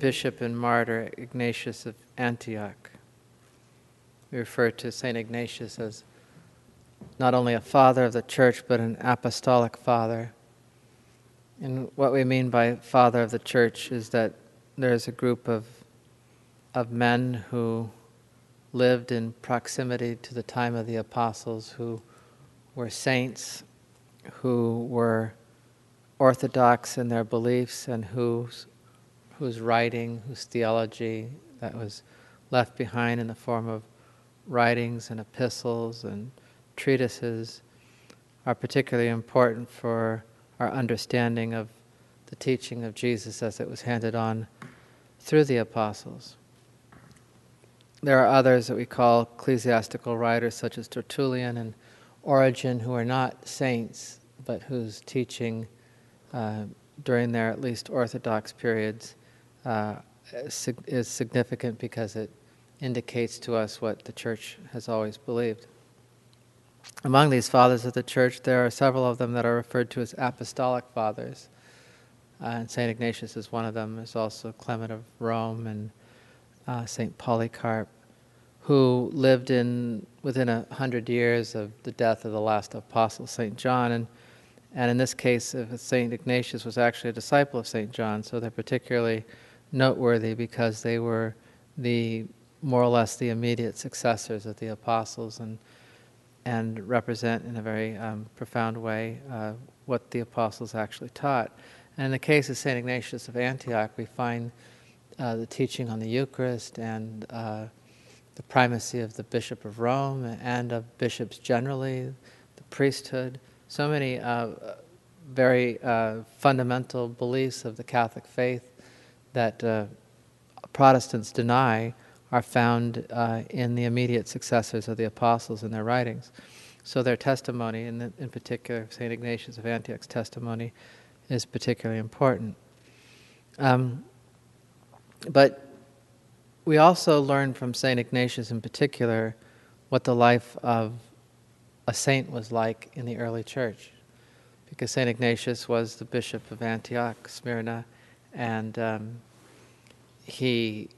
Bishop and martyr Ignatius of Antioch. We refer to Saint Ignatius as not only a father of the Church, but an apostolic father. And what we mean by father of the Church is that there is a group of men who lived in proximity to the time of the apostles, who were saints, who were orthodox in their beliefs, and whose writing, whose theology that was left behind in the form of writings and epistles and treatises are particularly important for our understanding of the teaching of Jesus as it was handed on through the apostles. There are others that we call ecclesiastical writers, such as Tertullian and Origen, who are not saints, but whose teaching during their at least Orthodox periods is significant because it indicates to us what the Church has always believed. Among these fathers of the Church, there are several of them that are referred to as apostolic fathers, and St. Ignatius is one of them. There's also Clement of Rome and St. Polycarp, who lived within 100 years of the death of the last apostle, St. John, and in this case, St. Ignatius was actually a disciple of St. John, so they're particularly noteworthy because they were more or less the immediate successors of the apostles and represent in a very profound way what the apostles actually taught. And in the case of St. Ignatius of Antioch, we find the teaching on the Eucharist and the primacy of the Bishop of Rome and of bishops generally, the priesthood. So many very fundamental beliefs of the Catholic faith that Protestants deny are found in the immediate successors of the apostles in their writings. So their testimony, in particular St. Ignatius of Antioch's testimony, is particularly important. But we also learn from St. Ignatius in particular what the life of a saint was like in the early Church, because St. Ignatius was the Bishop of Antioch, Smyrna, and he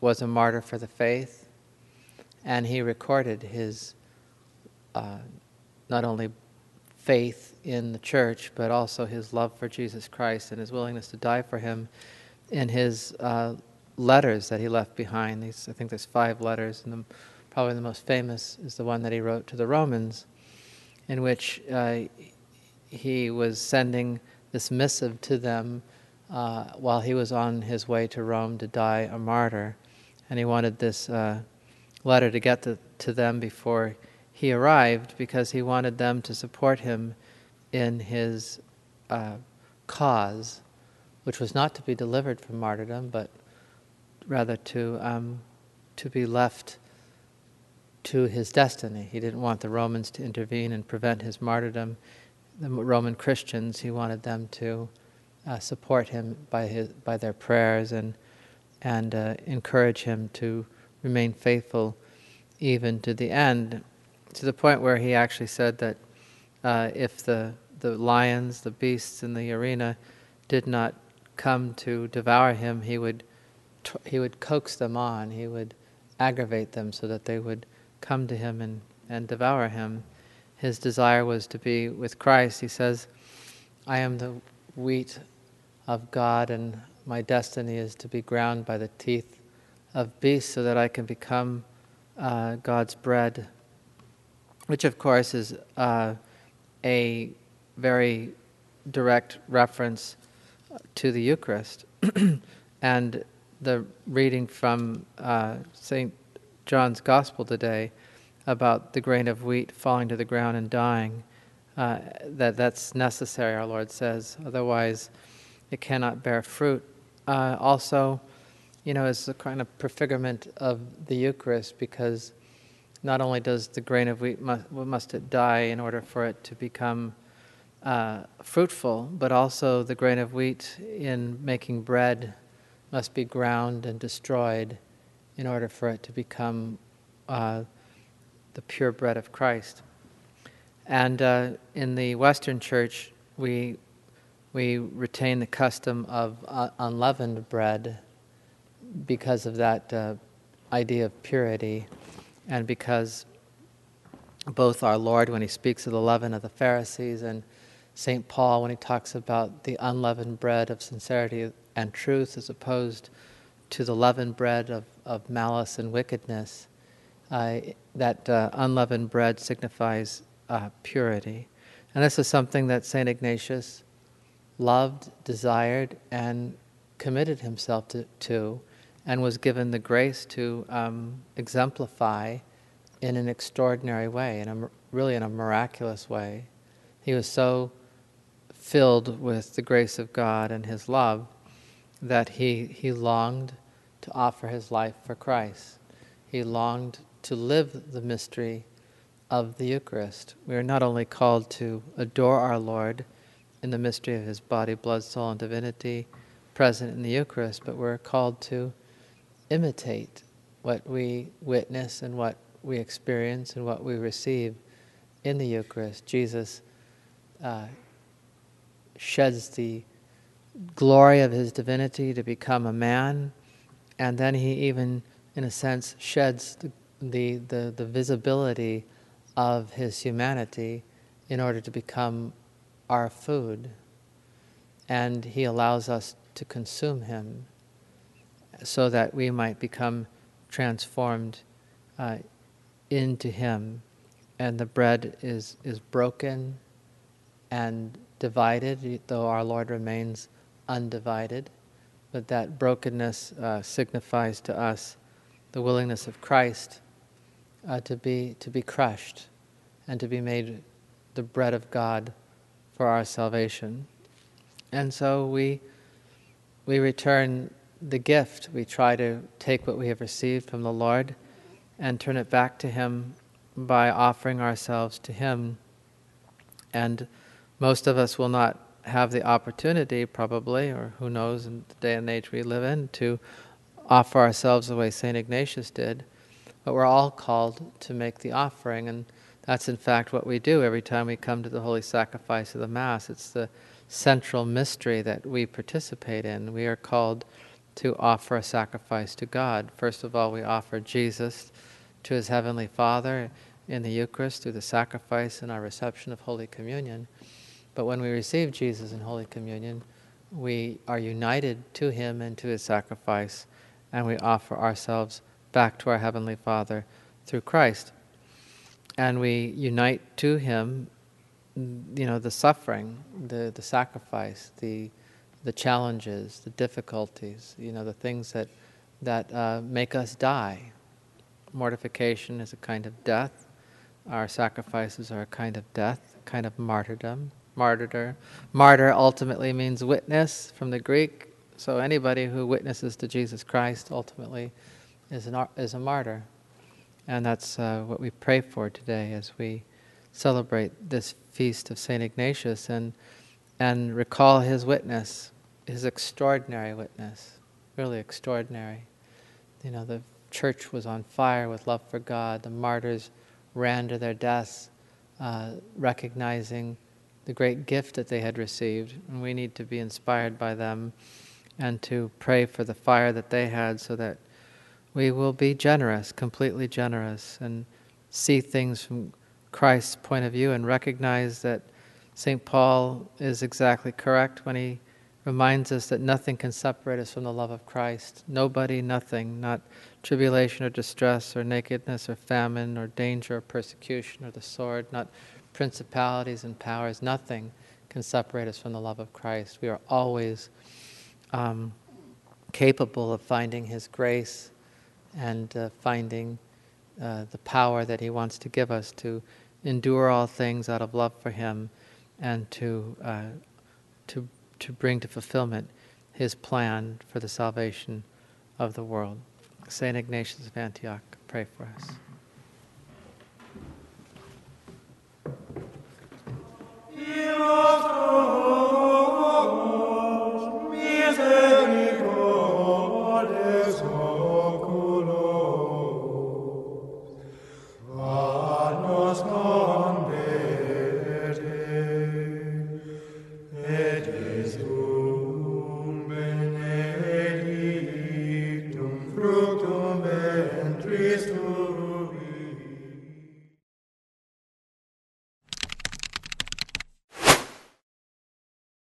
was a martyr for the faith, and he recorded his not only faith in the Church, but also his love for Jesus Christ and his willingness to die for him in his letters that he left behind. I think there's 5 letters in them. Probably the most famous is the one that he wrote to the Romans, in which he was sending this missive to them while he was on his way to Rome to die a martyr. And he wanted this letter to get to them before he arrived, because he wanted them to support him in his cause, which was not to be delivered from martyrdom, but rather to be left to his destiny. He didn't want the Romans to intervene and prevent his martyrdom. The Roman Christians, he wanted them to support him by their prayers and encourage him to remain faithful even to the end, to the point where he actually said that if the lions, the beasts in the arena did not come to devour him, he would coax them on, he would aggravate them so that they would come to him and devour him. His desire was to be with Christ. He says, "I am the wheat of God, and my destiny is to be ground by the teeth of beasts so that I can become God's bread," which of course is a very direct reference to the Eucharist. And the reading from St. John's Gospel today about the grain of wheat falling to the ground and dying, that's necessary, our Lord says. Otherwise, it cannot bear fruit. Also, it's a kind of prefigurement of the Eucharist, because not only does the grain of wheat, must it die in order for it to become fruitful, but also the grain of wheat in making bread must be ground and destroyed in order for it to become the pure bread of Christ. And in the Western Church, we retain the custom of unleavened bread because of that idea of purity, and because both our Lord, when he speaks of the leaven of the Pharisees, and St. Paul, when he talks about the unleavened bread of sincerity and truth as opposed to the leavened bread of malice and wickedness, that unleavened bread signifies purity. And this is something that St. Ignatius loved, desired, and committed himself to and was given the grace to exemplify in an extraordinary way, in a miraculous way. He was so filled with the grace of God and his love that he longed to offer his life for Christ. He longed to live the mystery of the Eucharist. We are not only called to adore our Lord in the mystery of his body, blood, soul, and divinity present in the Eucharist, but we're called to imitate what we witness and what we experience and what we receive in the Eucharist. Jesus sheds the glory of his divinity to become a man, and then he even, in a sense, sheds the visibility of his humanity in order to become our food, and he allows us to consume him so that we might become transformed into him. And the bread is broken and divided, though our Lord remains undivided, but that brokenness signifies to us the willingness of Christ to be crushed and to be made the bread of God for our salvation. And so we return the gift. We try to take what we have received from the Lord and turn it back to him by offering ourselves to him. And most of us will not have the opportunity, probably, or who knows, in the day and age we live in, to offer ourselves the way St. Ignatius did, but we're all called to make the offering, and that's in fact what we do every time we come to the Holy Sacrifice of the Mass. It's the central mystery that we participate in. We are called to offer a sacrifice to God. First of all, we offer Jesus to his Heavenly Father in the Eucharist through the sacrifice and our reception of Holy Communion. But when we receive Jesus in Holy Communion, we are united to him and to his sacrifice, and we offer ourselves back to our Heavenly Father through Christ. And we unite to him, you know, the suffering, the sacrifice, the challenges, the difficulties, you know, the things that make us die. Mortification is a kind of death. Our sacrifices are a kind of death, a kind of martyrdom. Martyr ultimately means witness from the Greek. So anybody who witnesses to Jesus Christ ultimately is a martyr. And that's what we pray for today as we celebrate this feast of St. Ignatius and recall his witness, his extraordinary witness, really extraordinary. You know, the church was on fire with love for God. The martyrs ran to their deaths, recognizing the great gift that they had received, and we need to be inspired by them and to pray for the fire that they had so that we will be generous, completely generous, and see things from Christ's point of view and recognize that St. Paul is exactly correct when he reminds us that nothing can separate us from the love of Christ. Nobody, nothing, not tribulation or distress or nakedness or famine or danger or persecution or the sword, not principalities and powers, nothing can separate us from the love of Christ. We are always capable of finding his grace and finding the power that he wants to give us to endure all things out of love for him and to bring to fulfillment his plan for the salvation of the world. St. Ignatius of Antioch, pray for us. You Benedictum fructum ventris tui.